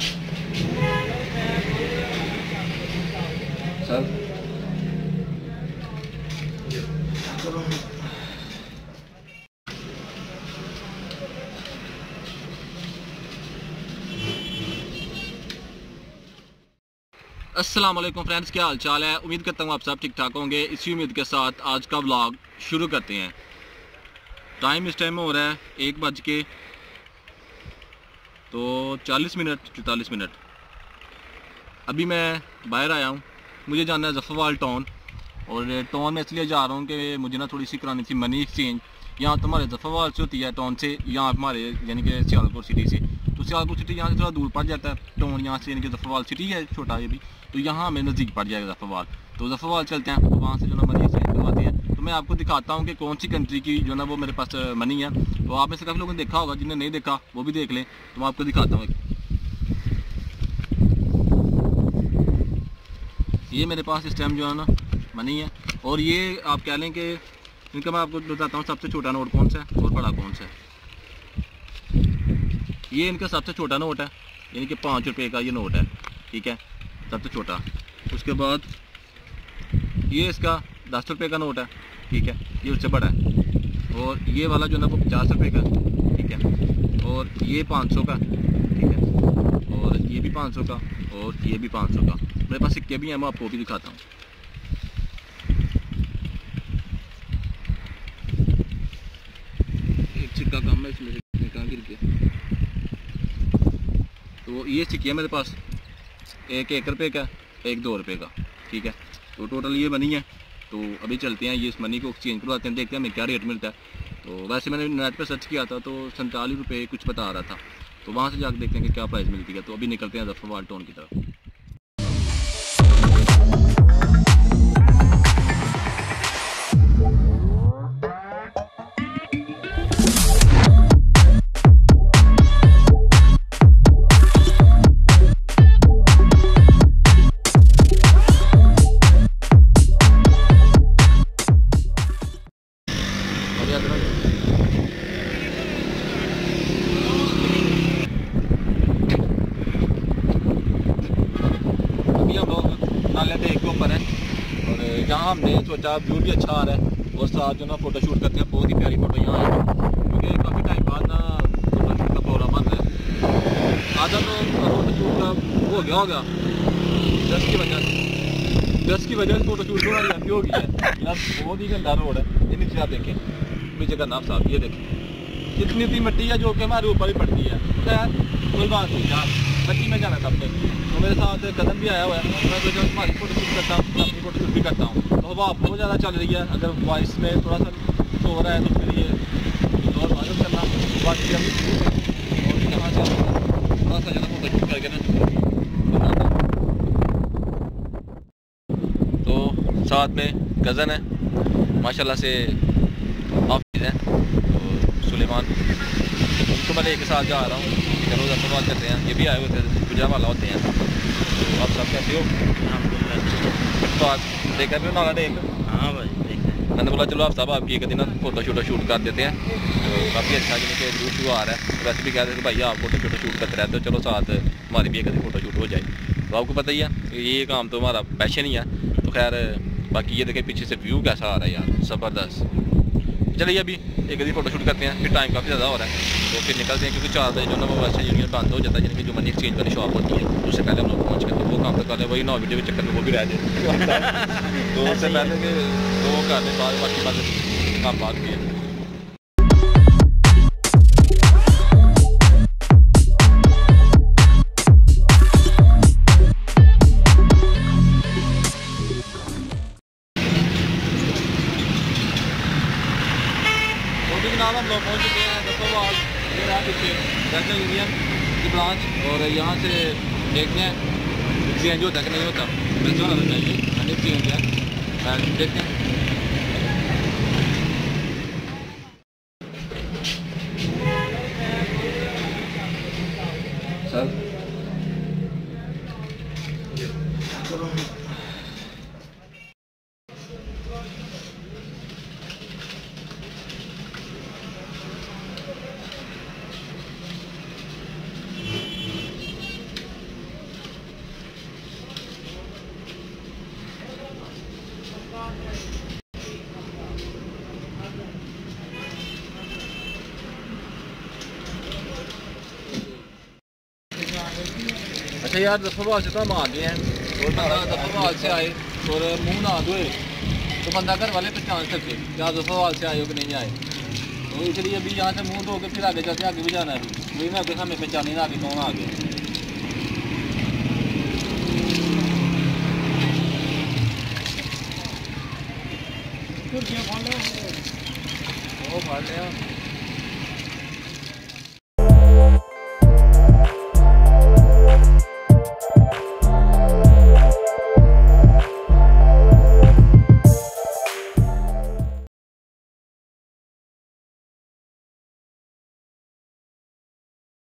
Sir अस्सलाम वालेकुम friends, क्या हाल चाल है। उम्मीद करता हूँ आप सब ठीक ठाक होंगे। इसी उम्मीद के साथ आज का व्लॉग शुरू करते हैं। टाइम इस टाइम में हो रहा है 1:40 44 मिनट। अभी मैं बाहर आया हूँ, मुझे जाना है ज़फरवाल टाउन, और टाउन में इसलिए जा रहा हूँ कि मुझे ना थोड़ी सी करानी थी मनी एक्सचेंज। यहाँ तो हमारे ज़फरवाल से होती है टाउन से, यहाँ हमारे यानी कि सियालपुर सिटी से। तो सियालपुर सिटी यहाँ से थोड़ा दूर पड़ जाता है, टाउन यहाँ से यानी कि ज़फरवाल सिटी है छोटा ये भी, तो यहाँ हमें नज़दीक पड़ जाएगा ज़फरवाल। तो ज़फरवाल चलते हैं, वहाँ से जो ना मनी एक्सचेंज करवाते हैं। तो मैं आपको दिखाता हूँ कि कौन सी कंट्री की जो ना वो मेरे पास मनी है। तो आप में से काफ़ी लोगों ने देखा होगा, जिन्हें नहीं देखा वो भी देख लें। तो मैं आपको दिखाता हूँ, ये मेरे पास इस टाइम जो है ना मनी है, और ये आप कह लें कि इनका मैं आपको बताता हूँ सबसे छोटा नोट कौन सा है और बड़ा कौन सा है। ये इनका सबसे छोटा नोट है, यानी कि 5 रुपये का ये नोट है, ठीक है, सबसे छोटा। उसके बाद ये इसका 10 रुपये का नोट है, ठीक है, ये उससे बड़ा है। और ये वाला जो है ना वो 50 रुपये का, ठीक है, और ये 500 का, ठीक है, और ये भी 500 का, और ये भी 500 का। मेरे पास सिक्के भी हैं, मैं आपको भी दिखाता हूँ। एक सिक्का कम है इसमें, कहाँ गिर गया। तो ये सिक्के है मेरे पास, एक 1 रुपये का, एक 2 रुपये का, ठीक है। तो टोटल ये मनी है। तो अभी चलते हैं, ये इस मनी को एक्सचेंज करवाते हैं, देखते हैं हमें क्या रेट मिलता है। तो वैसे मैंने नेट पर सर्च किया था तो 47 रुपये कुछ बता रहा था, तो वहाँ से जाकर देखते हैं कि क्या प्राइस मिलती है। तो अभी निकलते हैं ज़फरवाल टाउन की तरफ। यहाँ हमने सोचा व्यू भी अच्छा आ रहा है, और साथ जो ना फोटो शूट करते हैं। बहुत ही प्यारी फोटो यहाँ है, क्योंकि काफ़ी टाइम बाद ना फोटो शूट का प्रोग्राम आता है। आधा तो फोटो शूट का हो गया होगा, दस की वजह से फोटो शूट थोड़ा लंबी हो गई है। बहुत ही गंदा रोड है, ये नीचे आप देखें, नीचे का नाम साहब, ये देखें कितनी सी मिट्टी है जो कि हमारे ऊपर ही पड़ती है। खैर कोई बात नहीं यार, बच्ची में जाना सबने। तो मेरे साथ कदम भी आया हुआ है, मैं सोचा तुम्हारी फोटोशूट करता हूँ, मैं अपनी फोटोशूट भी करता हूँ। तो हवा बहुत ज़्यादा चल रही है, अगर वॉइस में थोड़ा सा हो रहा है तो उसके लिए और मालूम करना। बाकी और यहाँ से थोड़ा सा ज़्यादा फोटोशूट करके ना, तो साथ में कज़न है माशाल्लाह से, हाफिज़ है सुलेमान, उनको मैं एक साथ जा रहा हूँ। चलो ज़फरवाल चलते हैं, ये भी आए होते हैं, गुजरावाला होते हैं। तो आप सब कैसे हो? तो आज देखा भी नाला देख, हाँ भाई देखा, मैंने बोला चलो आप सब आपकी एक दिन फोटो शूटो शूट कर देते हैं। तो काफ़ी अच्छा जिनके व्यू शू आ रहा है। वैसे भी कह रहे थे भाई आप फोटो शूटो शूट करते रहते हो, चलो साथ हमारी भी एक दिन फोटो शूट हो जाए। तो आपको पता ही है ये काम तो हमारा पैशन ही है। तो खैर बाकी ये देखें पीछे से व्यू कैसा आ रहा है यार, ज़बरदस्त। चलिए अभी एक दिन फोटो शूट करते हैं, फिर टाइम काफ़ी ज़्यादा हो रहा है तो फिर निकलते हैं, क्योंकि 4 बजे जो ना वो वैसे यूनियन बंद हो जाता है, जिनकी जो मनी एक्सचेंज वाली शॉप होती है उससे पहले हम लोग पहुँच करते वो काम तो कर रहे हैं, वही ना वीडियो के चक्कर में वो भी रह जाए तो उससे पहले कि वो करने बाद बाकी बात काम बात की है। हम लोग पहुँच चुके हैं ज़फरवाल, ये रहा पीछे नेशनल यूनियन की ब्रांच, और यहाँ से देखते हैं एक्सचेंज होता कि नहीं होता। मैं जो होना चाहिए मैंने एक्सचेंज किया, देखते हैं। अच्छा यार जफरवाल से तो हम आ गए हैं और बंदा जफरवाल से आए और मुँह ना धोए तो बंदा घर वाले पहचान सके क्या जफरवाल से आए हो कि नहीं आए। तो इसलिए अभी यहाँ से मुँह धो के फिर आगे चलते आगे भी जाना है अभी ना हमें पहचानी ना आगे कौन आ गए। वो फाड़ लिया।